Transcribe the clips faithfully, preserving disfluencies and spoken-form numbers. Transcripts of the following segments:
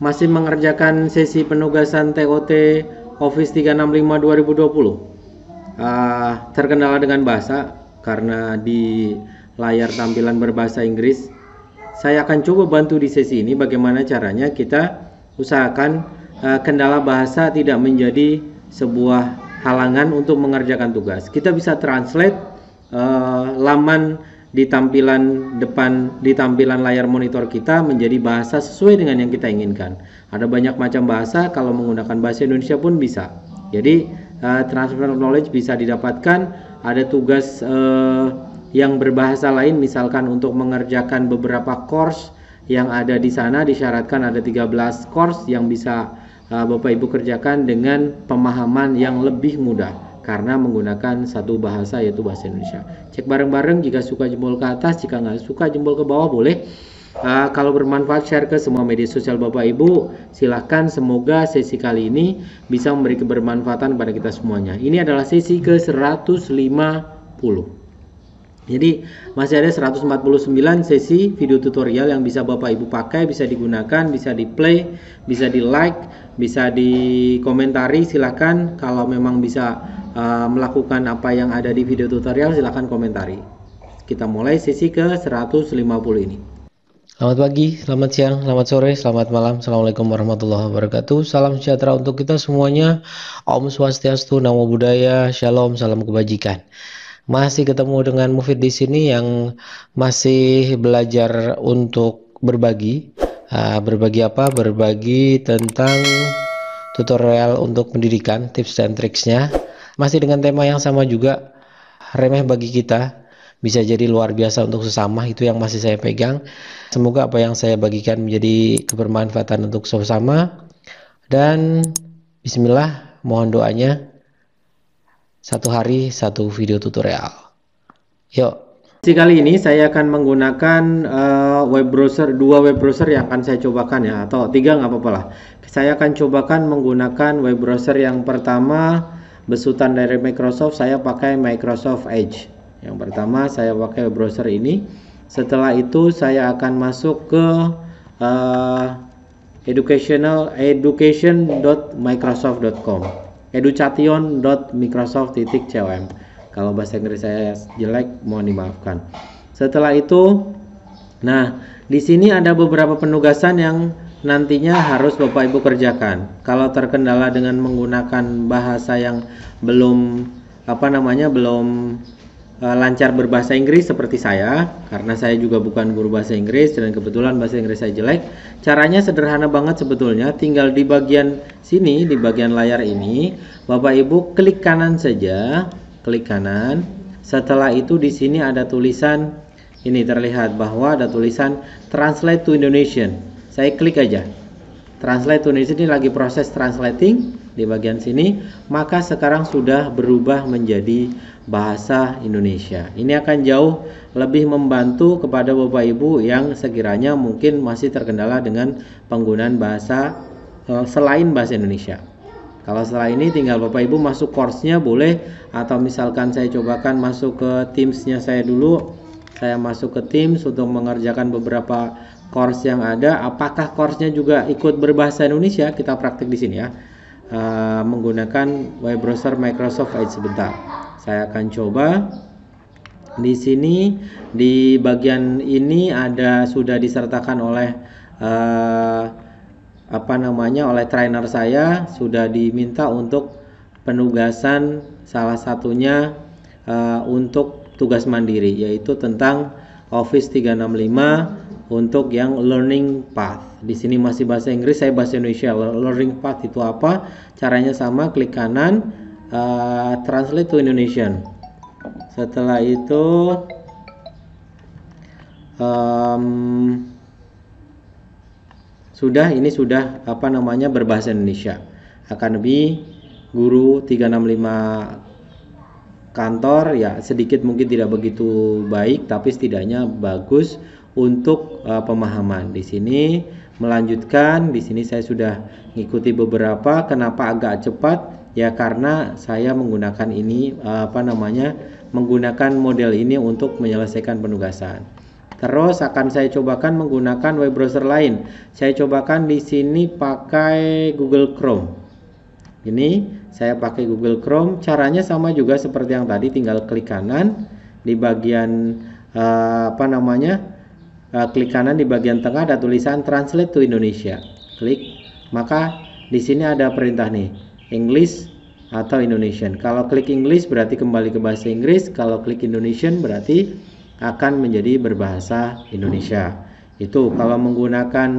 Masih mengerjakan sesi penugasan T O T Office tiga enam lima dua ribu dua puluh. Uh, terkendala dengan bahasa karena di layar tampilan berbahasa Inggris. Saya akan coba bantu di sesi ini bagaimana caranya kita usahakan uh, kendala bahasa tidak menjadi sebuah halangan untuk mengerjakan tugas. Kita bisa translate uh, laman di tampilan depan, di tampilan layar monitor kita menjadi bahasa sesuai dengan yang kita inginkan. Ada banyak macam bahasa, kalau menggunakan bahasa Indonesia pun bisa. Jadi uh, transfer knowledge bisa didapatkan. Ada tugas uh, yang berbahasa lain, misalkan untuk mengerjakan beberapa course yang ada di sana, disyaratkan ada tiga belas course yang bisa uh, Bapak Ibu kerjakan dengan pemahaman yang lebih mudah karena menggunakan satu bahasa, yaitu bahasa Indonesia. Cek bareng-bareng, jika suka jempol ke atas, jika nggak suka jempol ke bawah boleh. Uh, kalau bermanfaat share ke semua media sosial Bapak Ibu, silahkan. Semoga sesi kali ini bisa memberi kebermanfaatan pada kita semuanya. Ini adalah sesi ke seratus lima puluh. Jadi masih ada seratus empat puluh sembilan sesi video tutorial yang bisa Bapak Ibu pakai, bisa digunakan, bisa di play, bisa di like, bisa di komentari. Silahkan kalau memang bisa uh, melakukan apa yang ada di video tutorial, silahkan komentari. Kita mulai sesi ke seratus lima puluh ini. Selamat pagi, selamat siang, selamat sore, selamat malam. Assalamualaikum warahmatullahi wabarakatuh. Salam sejahtera untuk kita semuanya. Om Swastiastu, Namo Buddhaya, Shalom, salam kebajikan. Masih ketemu dengan Mufid di sini yang masih belajar untuk berbagi. Uh, berbagi apa? Berbagi tentang tutorial untuk pendidikan, tips dan triksnya. Masih dengan tema yang sama juga, remeh bagi kita bisa jadi luar biasa untuk sesama. Itu yang masih saya pegang. Semoga apa yang saya bagikan menjadi kebermanfaatan untuk sesama. Dan bismillah, mohon doanya. Satu hari, satu video tutorial. Yuk. Kali ini saya akan menggunakan uh, web browser, dua web browser yang akan saya cobakan ya, atau tiga nggak apa-apa lah. Saya akan cobakan menggunakan web browser yang pertama, besutan dari Microsoft, saya pakai Microsoft Edge. Yang pertama saya pakai web browser ini. Setelah itu saya akan masuk ke uh, educational education dot microsoft dot com. education dot microsoft dot com. Kalau bahasa Inggris saya jelek, mohon dimaafkan. Setelah itu, nah di sini ada beberapa penugasan yang nantinya harus Bapak Ibu kerjakan. Kalau terkendala dengan menggunakan bahasa yang belum apa namanya belum e, lancar berbahasa Inggris seperti saya, karena saya juga bukan guru bahasa Inggris dan kebetulan bahasa Inggris saya jelek. Caranya sederhana banget sebetulnya, tinggal di bagian sini, di bagian layar ini Bapak Ibu klik kanan saja, klik kanan. Setelah itu di sini ada tulisan, ini terlihat bahwa ada tulisan translate to Indonesian. Saya klik aja translate to Indonesian, ini lagi proses translating di bagian sini. Maka sekarang sudah berubah menjadi bahasa Indonesia. Ini akan jauh lebih membantu kepada Bapak Ibu yang sekiranya mungkin masih terkendala dengan penggunaan bahasa selain bahasa Indonesia. Kalau setelah ini tinggal Bapak Ibu masuk course-nya boleh, atau misalkan saya cobakan masuk ke Teams-nya saya dulu. Saya masuk ke Teams untuk mengerjakan beberapa course yang ada. Apakah course-nya juga ikut berbahasa Indonesia? Kita praktik di sini ya. E, menggunakan web browser Microsoft Edge sebentar. Saya akan coba. Di sini di bagian ini ada sudah disertakan oleh e, apa namanya oleh trainer saya, sudah diminta untuk penugasan salah satunya uh, untuk tugas mandiri, yaitu tentang Office tiga enam lima untuk yang learning path. Di sini masih bahasa Inggris, saya bahasa Indonesia. Learning path itu apa? Caranya sama, klik kanan, uh, translate to Indonesian. Setelah itu um, sudah, ini sudah apa namanya berbahasa Indonesia. Akademi guru tiga enam lima kantor ya sedikit mungkin tidak begitu baik, tapi setidaknya bagus untuk uh, pemahaman. Di sini melanjutkan, di sini saya sudah mengikuti beberapa. Kenapa agak cepat? Ya karena saya menggunakan ini uh, apa namanya menggunakan model ini untuk menyelesaikan penugasan. Terus akan saya cobakan menggunakan web browser lain. Saya cobakan di sini pakai Google Chrome. Ini saya pakai Google Chrome. Caranya sama juga seperti yang tadi, tinggal klik kanan di bagian uh, apa namanya? Uh, klik kanan di bagian tengah ada tulisan Translate to Indonesia. Klik, maka di sini ada perintah nih, English atau Indonesian. Kalau klik English berarti kembali ke bahasa Inggris, kalau klik Indonesian berarti akan menjadi berbahasa Indonesia. Itu kalau menggunakan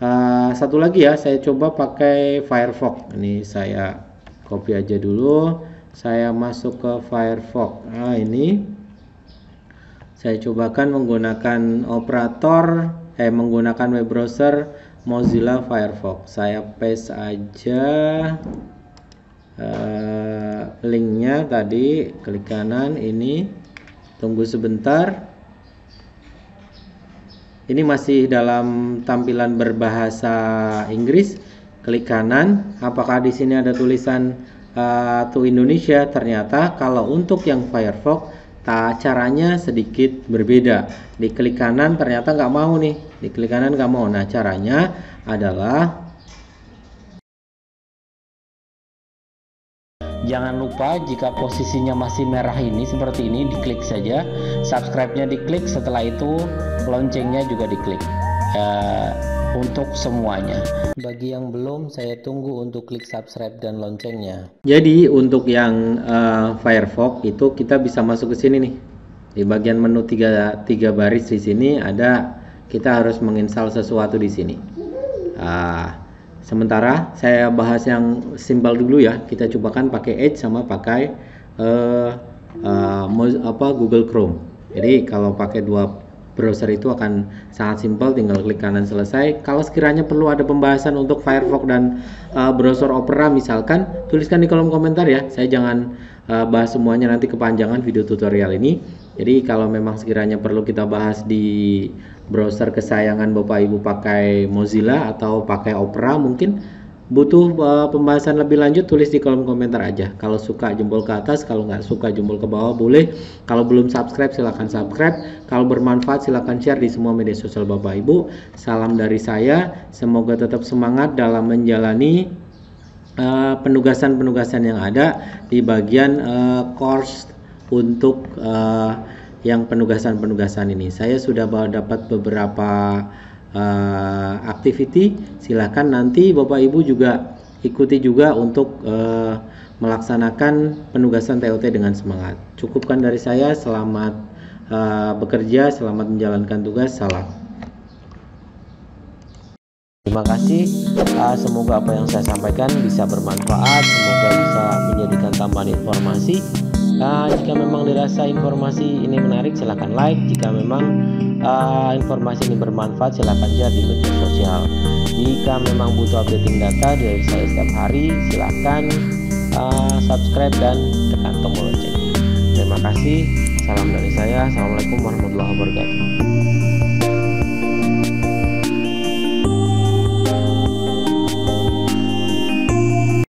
uh, satu lagi ya, saya coba pakai Firefox. Ini saya copy aja dulu, saya masuk ke Firefox. Nah, ini saya cobakan menggunakan operator eh menggunakan web browser Mozilla Firefox. Saya paste aja uh, linknya tadi, klik kanan, ini tunggu sebentar. Ini masih dalam tampilan berbahasa Inggris. Klik kanan, apakah di sini ada tulisan uh, to Indonesia? Ternyata kalau untuk yang Firefox, ta, caranya sedikit berbeda. Diklik kanan, ternyata nggak mau nih. Diklik kanan nggak mau. Nah, caranya adalah jangan lupa jika posisinya masih merah ini seperti ini, diklik saja. Subscribe-nya diklik, setelah itu loncengnya juga diklik. Uh, untuk semuanya. Bagi yang belum, saya tunggu untuk klik subscribe dan loncengnya. Jadi untuk yang uh, Firefox itu kita bisa masuk ke sini nih. Di bagian menu tiga, tiga baris di sini ada kita harus menginstal sesuatu di sini. Uh, sementara saya bahas yang simpel dulu ya. Kita cobakan pakai Edge sama pakai uh, uh, apa Google Chrome. Jadi kalau pakai dua browser itu akan sangat simpel, tinggal klik kanan selesai. Kalau sekiranya perlu ada pembahasan untuk Firefox dan uh, browser Opera misalkan, tuliskan di kolom komentar ya. Saya jangan uh, bahas semuanya, nanti kepanjangan video tutorial ini. Jadi kalau memang sekiranya perlu kita bahas di browser kesayangan Bapak Ibu pakai Mozilla atau pakai Opera, mungkin butuh uh, pembahasan lebih lanjut, tulis di kolom komentar aja. Kalau suka jempol ke atas, kalau nggak suka jempol ke bawah boleh. Kalau belum subscribe silahkan subscribe. Kalau bermanfaat silahkan share di semua media sosial Bapak Ibu. Salam dari saya, semoga tetap semangat dalam menjalani penugasan-penugasan uh, yang ada di bagian uh, course untuk uh, yang penugasan-penugasan ini. Saya sudah dapat beberapa Uh, activity, silahkan nanti Bapak Ibu juga ikuti juga untuk uh, melaksanakan penugasan T O T dengan semangat. Cukupkan dari saya, selamat uh, bekerja, selamat menjalankan tugas, salam. Terima kasih, uh, semoga apa yang saya sampaikan bisa bermanfaat, semoga bisa menjadikan tambahan informasi. Uh, jika memang dirasa informasi ini menarik silahkan like. Jika memang uh, informasi ini bermanfaat silahkan share di media sosial. Jika memang butuh updating data dari saya setiap hari silahkan uh, subscribe dan tekan tombol lonceng. Terima kasih, salam dari saya, assalamualaikum warahmatullahi wabarakatuh.